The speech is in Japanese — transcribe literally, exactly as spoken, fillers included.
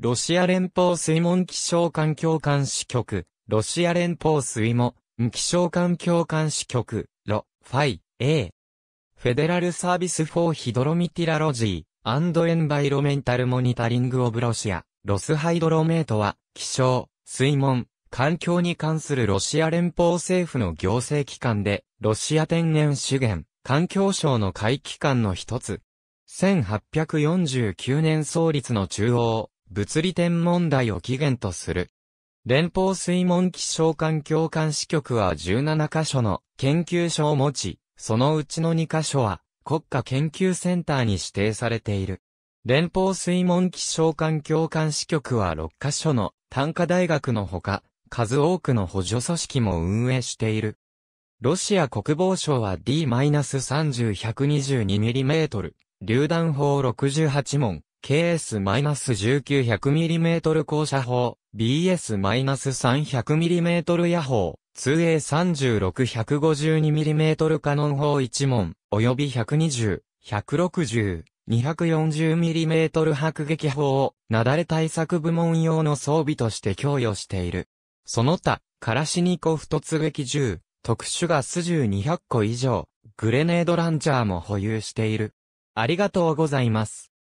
ロシア連邦水門気象環境監視局、ロシア連邦水門気象環境監視局、ロ、ファイ、A。フェデラルサービスフォーヒドロミティラロジー、アンドエンバイロメンタルモニタリングオブロシア、ロスハイドロメートは、気象、水門、環境に関するロシア連邦政府の行政機関で、ロシア天然資源、環境省の下位機関の一つ。せんはっぴゃくよんじゅうきゅうねん創立の中央、物理天文台を起源とする。連邦水門気象環境監視局はじゅうななかしょの研究所を持ち、そのうちのにかしょは国家研究センターに指定されている。連邦水門気象環境監視局はろっかしょの単科大学のほか、数多くの補助組織も運営している。ロシア国防省は ディーさんじゅういちにーにーにー 榴弾砲ろくじゅうはちもん、ケーエスせんきゅうひゃくミリメートル 高射砲、ビーエスさんびゃくミリメートル 野砲、ツーエーさんじゅうろく ひゃくごじゅうにミリメートル カノン砲いちもん、およびひゃくにじゅう、ひゃくろくじゅう、にひゃくよんじゅうミリメートル 迫撃砲を、雪崩対策部門用の装備として供与している。その他、カラシニコフ突撃銃、特殊ガス銃にひゃっこ以上、グレネードランチャーも保有している。ありがとうございます。